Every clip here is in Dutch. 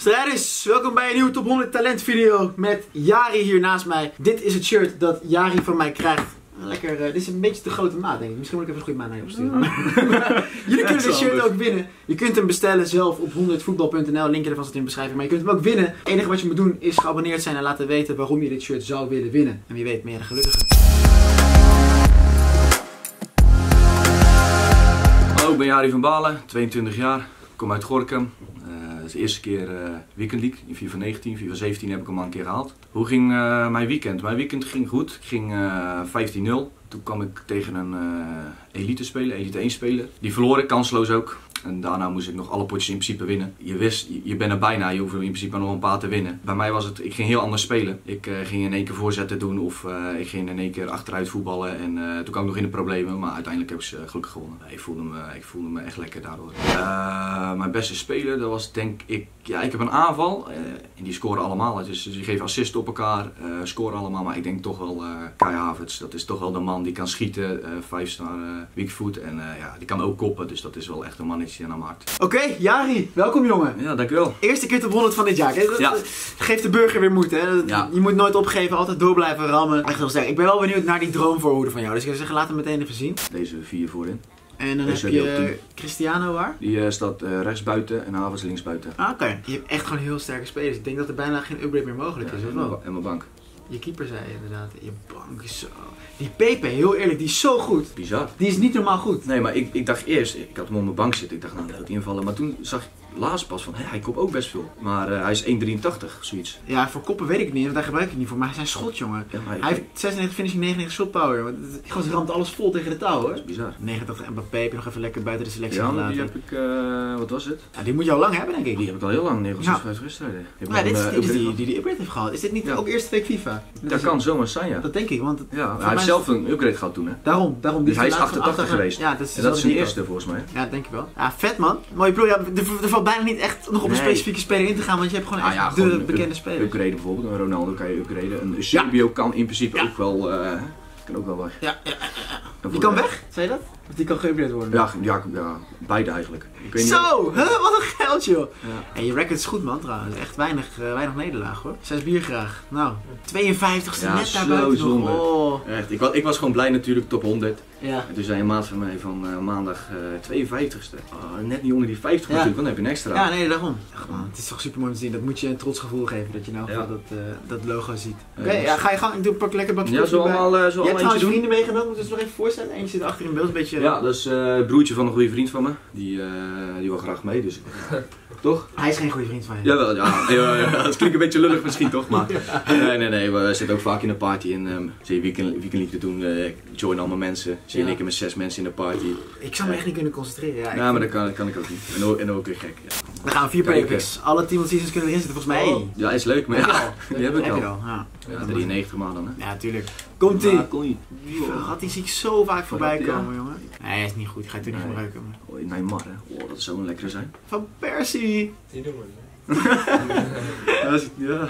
Strijders, welkom bij een nieuwe Top 100 Talent video met Jari hier naast mij. Dit is het shirt dat Jari van mij krijgt. Lekker, dit is een beetje te grote maat denk ik. Misschien moet ik even een goede maat naar je opsturen. Jullie kunnen dit shirt ook winnen. Je kunt hem bestellen zelf op 100voetbal.nl. Linkje ervan staat in de beschrijving. Maar je kunt hem ook winnen. Het enige wat je moet doen is geabonneerd zijn en laten weten waarom je dit shirt zou willen winnen. En wie weet, meer gelukkiger. Hallo, ik ben Jari van Balen, 22 jaar. Ik kom uit Gorinchem. Dat is de eerste keer Weekend League, in FIFA 19, FIFA 17 heb ik hem al een keer gehaald. Hoe ging mijn weekend? Mijn weekend ging goed, ik ging 15-0. Toen kwam ik tegen een Elite speler, Elite 1 speler. Die verloor ik, kansloos ook. En daarna moest ik nog alle potjes in principe winnen. Je wist, je bent er bijna, je hoeft in principe nog een paar te winnen. Bij mij was het, ik ging heel anders spelen. Ik ging in één keer voorzetten doen of ik ging in één keer achteruit voetballen. En toen kwam ik nog in de problemen, maar uiteindelijk heb ik ze gelukkig gewonnen. Ik voelde me echt lekker daardoor. Mijn beste speler, dat was denk ik, ja ik heb een aanval. En die scoren allemaal, dus die geven assist op elkaar, scoren allemaal. Maar ik denk toch wel Kai Havertz, dat is toch wel de man die kan schieten. 5-star weekfoot en ja, die kan ook koppen, dus dat is wel echt een mannetje. Oké, Jari, welkom jongen. Ja, dankjewel. Eerste keer top 100 van dit jaar. Ja. Geeft de burger weer moed, hè? Ja. Je moet nooit opgeven, altijd door blijven rammen. Echt heel sterk. Ik ben wel benieuwd naar die droomvoorhoede van jou. Dus ik zou zeggen, laat hem meteen even zien. Deze vier voorin. En dan heb je Cristiano waar? Die staat rechts buiten en Havertz links buiten. Ah, oké. Je hebt echt gewoon heel sterke spelers. Ik denk dat er bijna geen upgrade meer mogelijk is, of wel? En mijn bank. Je keeper zei inderdaad, je bank is zo... Die Pepe, heel eerlijk, die is zo goed. Bizar. Die is niet normaal goed. Nee, maar ik dacht eerst, ik had hem op mijn bank zitten, ik dacht nou, dat gaat invallen. Maar toen zag ik laatst pas van, hé, hij koopt ook best veel. Maar hij is 1,83, zoiets. Ja, voor koppen weet ik niet, want daar gebruik ik het niet voor. Maar hij is een schot, jongen. Ja, hij heeft 96 finishing, 99 shot power. Die gast ramt alles vol tegen de touw, hoor. Dat is bizar. 89 Mbappé, heb je nog even lekker buiten de selectie gelaten. Ja, die heb ik, wat was het? Ja, die moet je al lang hebben, denk ik. Die heb ik al heel lang, 950 wedstrijden. Ja, dit is die upgrade heeft gehad. Is dit niet ook eerste week FIFA? Dat kan zomaar zijn, ja. Dat denk ik, want... Ja, hij heeft zelf een upgrade gehad toen, hè. Daarom. Dus hij is 88 geweest. Ja, dat is, en dat is de eerste, volgens mij. Ja, denk ik wel. Ja, vet man. Mooie ploeg. Ja, er valt bijna niet echt nog op een specifieke speler in te gaan, want je hebt gewoon echt de bekende spelers. Upgraden bijvoorbeeld, een Ronaldo kan je upgraden. Een Giorgio kan in principe ook wel... kan ook wel weg. Ja. Die kan weg, zei je dat? Want die kan geüpgrade worden. Ja, beide eigenlijk. Zo! Huh? Wat een geld joh! Ja. En je record is goed man trouwens. Echt weinig nederlaag hoor. 6 bier graag. Nou, 52ste ja, net daar buiten. Oh. Echt, ik was gewoon blij natuurlijk, top 100. Ja. En toen zei een maat van mij van maandag 52ste. Oh, net niet onder die 50 natuurlijk, dan heb je een extra. Ja, nee, daarom. Echt man, het is toch super mooi om te zien. Dat moet je een trots gevoel geven, dat je nou dat logo ziet. Oké, ja, ga je gang. Ik doe een pak lekker bakje. Ja, zo allemaal eentje doen. Je hebt trouwens vrienden meegenomen, moeten ze nog even voorstellen. Eentje zit achter in beeld, een beetje... Ja, dat is het broertje van een goede vriend van me. Die wil graag mee, dus... Toch? Hij is geen goede vriend van je. Jawel, ja. Dat klinkt een beetje lullig misschien toch, maar... Nee, we zitten ook vaak in een party en zie je weekend League te doen, join allemaal mensen. Zie je in één keer met 6 mensen in de party. Ik zou me echt niet kunnen concentreren. Ja, nou, maar dat kan ik ook niet. En ook weer gek. Ja. We gaan 4 players. Alle Team of Seasons kunnen erin zitten, volgens mij. Oh. Ja, is leuk, maar die heb ik al. Ja, 93 maal dan, hè? Ja, tuurlijk. Komt-ie! Die zie ik zo vaak voorbij komen, jongen. Nee, hij is niet goed. Ga je toch niet gebruiken, man. Neymar, hè? Oh, dat zou een lekkere zijn. Van Persie! Die doen we niet. Ja,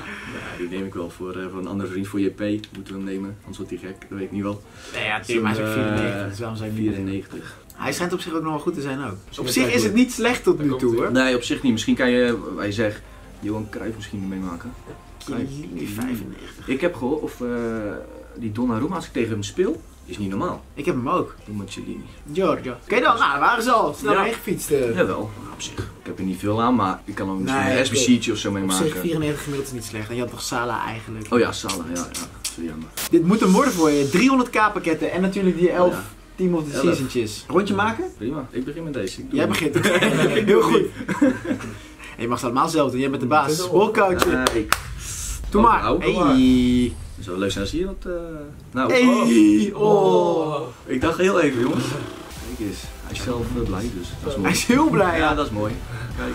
die neem ik wel voor een andere vriend, voor JP. Moeten we hem nemen, anders wordt hij gek, dat weet ik niet wel. Nee, ja, Tim, hij is ook 94, dus waarom zijn 94? Hij schijnt op zich ook nog wel goed te zijn ook. Op zich is het niet slecht tot nu toe hoor. Nee, op zich niet. Misschien kan je, hij zegt, Johan Cruijff misschien niet meemaken. Cruijff, 95. Ik heb gehoord, of die Donnarumma, als ik tegen hem speel, is niet normaal. Ik heb hem ook. Doe met Cellini. Giorgio. Oké dan, nou, waren ze al. Snel heen gefietst. Jawel, op zich. Ik heb er niet veel aan, maar ik kan hem misschien een SBC'tje of zo mee maken. Op zich 94 gemiddeld is niet slecht. En je had toch Sala eigenlijk? Oh ja, Sala. Ja, sorry, jammer. Dit moet hem worden voor je. 300k pakketten en natuurlijk die 11. Team of the Seasons. Rondje maken? Prima, ik begin met deze. Jij begint. Heel goed. En je mag ze allemaal zelf doen, jij bent de baas. Holcoach. Doe maar. Hey. Het zou leuk zijn als je wat... Nou, hey. Oh. Ik dacht heel even jongens. Kijk eens, hij is zelf heel blij dus. Dat is mooi. Hij is heel blij. Ja, dat is mooi. Kijk.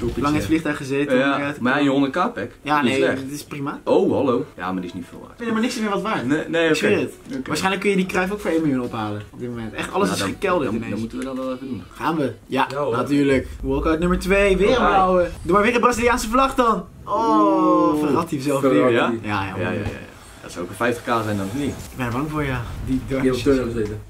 Lang in het vliegtuig gezeten. Maar je 100k pack? Ja, nee, dit is prima. Oh, hallo. Ja, maar die is niet veel waard. Ik vind helemaal niks meer wat waard. Nee, ik zweer het. Waarschijnlijk kun je die Cruijff ook voor 1 miljoen ophalen. Op dit moment. Echt, alles is gekelderd ineens. Dan moeten we dat wel even doen. Gaan we? Ja, natuurlijk. Walkout nummer 2, weer een blauwe. Doe maar weer een Braziliaanse vlag dan. Oh, verrat hij zelf weer. Ja, ja. Dat zou ook een 50k zijn dan het niet. Ik ben bang voor ja. Die op turn zitten.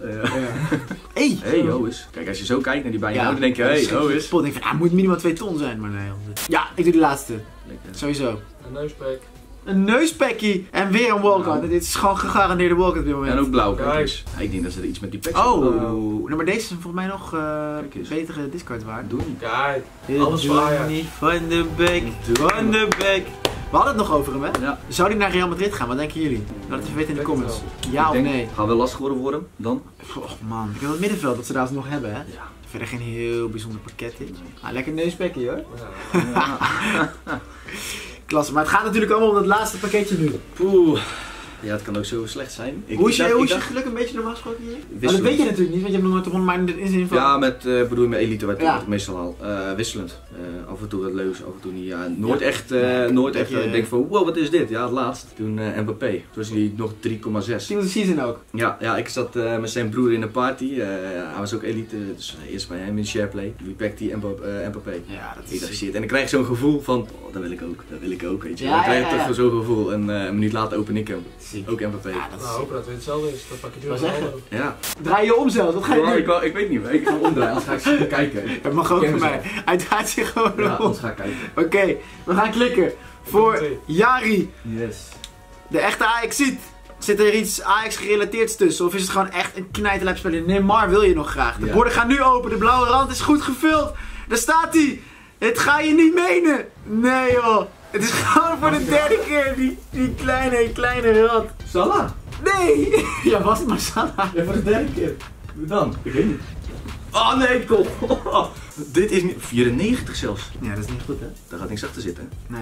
Hey, joh eens. Kijk, als je zo kijkt naar die bijna, dan denk je, hey, joh eens. Ik denk van, het moet minimaal 2 ton zijn, maar nee. Ja, ik doe die laatste. Lekker. Sowieso. Een neuspack. Een neuspackie en weer een walkout. Dit is gewoon gegarandeerde walkout op dit moment. En ook blauw. Kijk. Ik denk dat ze er iets met die packs maar deze is volgens mij nog betere discard waard. Doe niet. Kijk. Alles waar. Van de Bek. Van de Bek. We hadden het nog over hem, hè? Ja. Zou hij naar Real Madrid gaan? Wat denken jullie? Laat het even weten in de comments. Ja of nee? Gaan we lastig worden voor hem dan? Oh man. Ik heb het middenveld dat ze daar nog hebben, hè? Ja. Verder geen heel bijzonder pakket in. Ah, lekker neuspekkie hoor. Ja. Klasse, maar het gaat natuurlijk allemaal om dat laatste pakketje nu. Poeh. Ja, het kan ook zo slecht zijn. Hoe is je geluk een beetje normaal gesproken hier? Maar dat weet je natuurlijk niet, want je hebt nog nooit de ronde maar in de zin van... Ja, met bedoel je met Elite werd het meestal al wisselend. Af en toe wat leuks, af en toe niet. Ja, nooit echt, ik denk van wow, wat is dit? Ja, het laatst. Toen Mbappé. Toen was hij nog 3,6. Team of the season ook? Ja, ja, ik zat met zijn broer in een party. Hij was ook Elite, dus eerst bij hem in Shareplay. Wie pakt die Mbappé? Ja, dat is... Ik dacht, shit. En dan krijg je zo'n gevoel van, oh, dat wil ik ook, weet je. Ja, dan krijg je toch zo'n gevoel en een minuut later open ik hem. Ook Mbappé. Ja, dat is... Nou, hopen dat het hetzelfde is. Dat pak je door zeggen. Ja. Draai je om zelf, wat ga je doen? Ik weet niet, maar ik ga omdraaien, anders ga ik kijken. Dat mag ook voor mij. Hij draait zich gewoon om. Ja, anders ga ik kijken. Oké, we gaan klikken voor Jari. Yes. De echte Ajax-ziet. Zit er iets Ajax-gerelateerds tussen of is het gewoon echt een knijterlijpspeler? Neymar wil je nog graag. De borden gaan nu open, de blauwe rand is goed gevuld. Daar staat hij. Het ga je niet menen. Nee joh. Het is gewoon voor de derde keer die kleine rat. Salah? Nee! Ja, was het maar Salah. Ja, voor de derde keer. Hoe dan? Ik weet niet. Oh nee, kom. Dit is niet... 94 zelfs. Ja, dat is niet goed hè. Daar gaat niks achter zitten. Nee,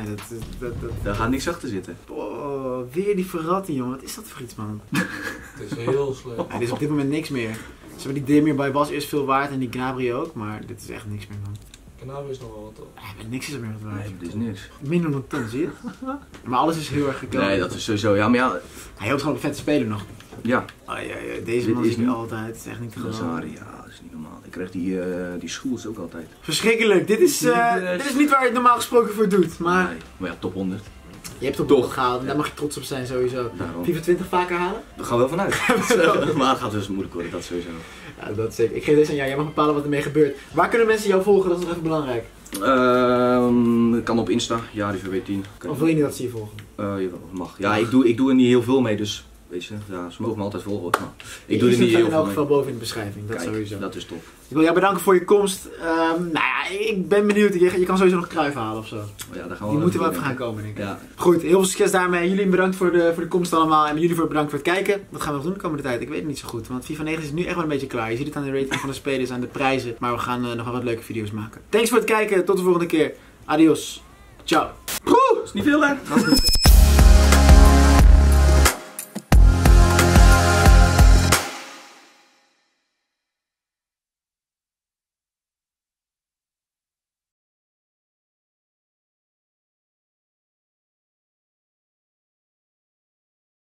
daar gaat niks achter zitten. Oh, weer die verratten jongen. Wat is dat voor iets man? Het is heel slecht. Ja, dit is op dit moment niks meer. Ze hebben die Demirbay was eerst veel waard en die Gnabry ook, maar dit is echt niks meer man. Kanaal is nog wel wat op. Ja, niks is er meer wat waard. Nee, dit is niks. Minder dan een ton, zie je? Maar alles is heel erg gekomen. Nee, dat is sowieso. Ja, maar ja. Hij hoopt gewoon een vette speler nog. Ja. Oh, ja. Deze man is nu altijd. Het is echt niet te geloven. Ja, dat is niet normaal. Ik krijg die schoels ook altijd. Verschrikkelijk. Dit is niet waar je het normaal gesproken voor doet. Maar, nee. Maar ja, top 100. Je hebt het toch gehaald, daar mag je trots op zijn sowieso. Daarom. 25 vaker halen? Daar gaan we wel vanuit. Maar het gaat dus moeilijk worden, dat sowieso. Ja, dat zeker. Ik geef deze aan jou, jij mag bepalen wat ermee gebeurt. Waar kunnen mensen jou volgen, dat is nog even belangrijk? Kan op Insta, JariVB10. Of wil je niet dat ze je volgen? Jawel, mag. Ja, ik doe er niet heel veel mee, dus weet je, ja, ze mogen me altijd volgen. Maar ik doe er niet heel veel mee. In elk geval boven in de beschrijving, dat sowieso. Dat is top. Ik wil jou bedanken voor je komst. Nou ja, ik ben benieuwd. Je kan sowieso nog Cruijff halen ofzo. Ja, daar gaan we. Die moeten wel even gaan komen, denk ik. Ja. Goed, heel veel succes daarmee. Jullie bedankt voor de komst allemaal. En jullie bedankt voor het kijken. Wat gaan we nog doen de komende tijd? Ik weet het niet zo goed. Want FIFA 9 is nu echt wel een beetje klaar. Je ziet het aan de rating van de spelers, aan de prijzen. Maar we gaan nog wel wat leuke video's maken. Thanks voor het kijken. Tot de volgende keer. Adios. Ciao. Oeh, is niet veel hè?